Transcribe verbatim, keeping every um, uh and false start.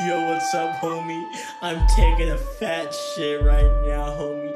Yo, what's up, homie? I'm taking a fat shit right now, homie.